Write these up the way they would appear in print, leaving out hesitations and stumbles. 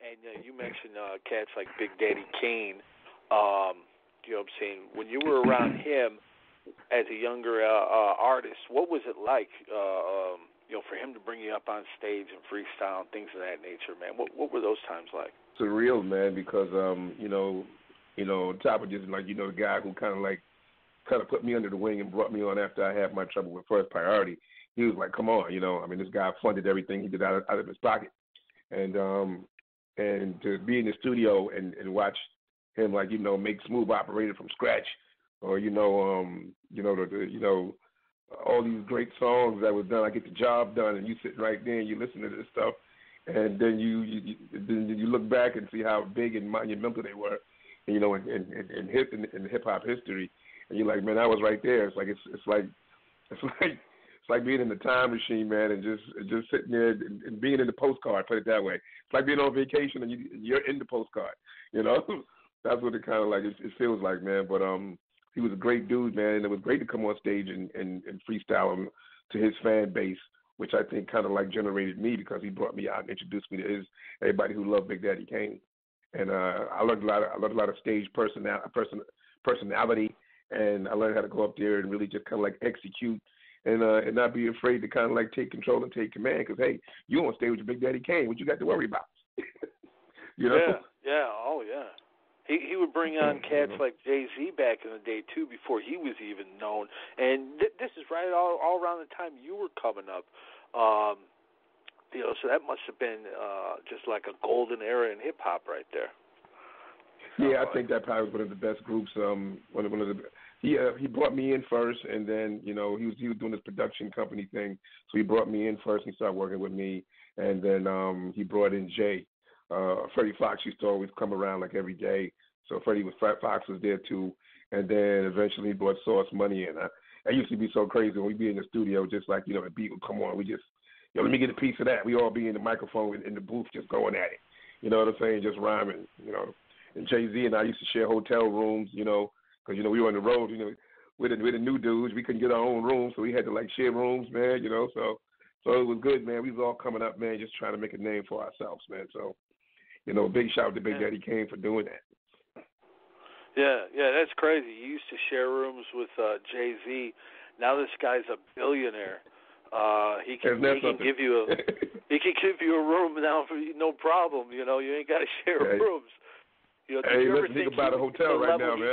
And you mentioned cats like Big Daddy Kane. You know what I'm saying? When you were around him as a younger artist, what was it like, you know, for him to bring you up on stage and freestyle and things of that nature, man? What were those times like? Surreal, man, because, you know, on top of just, like, you know, the guy who kind of put me under the wing and brought me on after I had my trouble with First Priority, he was like, come on, you know. I mean, this guy funded everything he did out of his pocket. And to be in the studio and watch him, like, you know, make Smooth Operator from scratch, or, you know, all these great songs that was done. I Get the Job Done, and you sitting right there and you listen to this stuff, and then you look back and see how big and monumental they were, you know, in hip hop history, and you're like, man, I was right there. It's like being in the time machine, man, and just sitting there and being in the postcard. Put it that way. It's like being on vacation and you're in the postcard. You know, that's what it kind of like. It feels like, man. But he was a great dude, man, and it was great to come on stage and freestyle him to his fan base, which I think kind of like generated me, because he brought me out and introduced me to everybody who loved Big Daddy Kane. And I learned a lot of stage personality, and I learned how to go up there and really just kind of like execute. And not be afraid to kind of like take control and take command, because, hey, you on stage with Big Daddy Kane. What you got to worry about? You know? Yeah, oh, yeah. He would bring on cats like Jay-Z back in the day, too, before he was even known. And this is right all around the time you were coming up. You know, so that must have been just like a golden era in hip-hop right there. Yeah, I think that probably was one of the best groups, he brought me in first, and then, you know, he was doing this production company thing, so he brought me in first and started working with me, and then he brought in Jay. Freddie Fox used to always come around like every day, so Freddie Fox was there too, and then eventually he brought Sauce Money in. It used to be so crazy when we'd be in the studio, just like, you know, the beat would come on, we just, you know, let me get a piece of that. We all be in the microphone in the booth just going at it, you know what I'm saying, just rhyming, you know. And Jay-Z and I used to share hotel rooms, you know, because, you know, we were on the road, you know, we're the new dudes. We couldn't get our own rooms, so we had to, like, share rooms, man, you know. So it was good, man. We was all coming up, man, just trying to make a name for ourselves, man. So, you know, big shout out to Big Daddy Kane for doing that. Yeah, that's crazy. You used to share rooms with Jay-Z. Now this guy's a billionaire. He can give you a he can give you a room now for no problem, you know. You ain't got to share rooms. You know, hey, let's think about a hotel right now, man.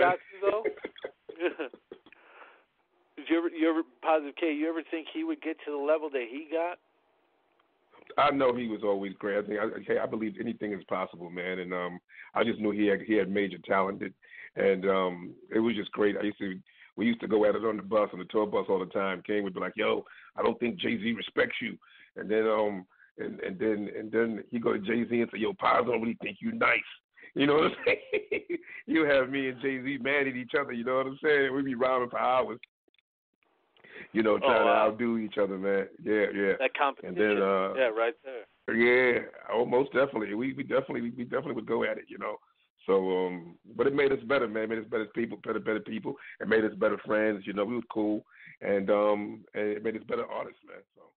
Did you ever, Positive K, you ever think he would get to the level that he got? I know he was always great. I believe anything is possible, man. And I just knew he had major talent, and it was just great. We used to go at it on the bus, on the tour bus all the time. Kane would be like, "Yo, I don't think Jay-Z respects you," and then and then he go to Jay-Z and say, "Yo, Paz, I don't really think you nice." You know what I'm saying? You have me and Jay-Z mad at each other, you know what I'm saying? We'd be rhyming for hours, you know, trying to outdo each other, man. Yeah. That competition. And then, right there. Yeah, most definitely. We definitely would go at it, you know. So, but it made us better, man. It made us better people. It made us better friends, you know. We were cool, and it made us better artists, man, so.